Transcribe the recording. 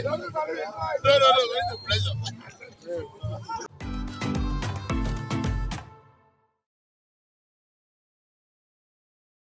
No, it's a pleasure.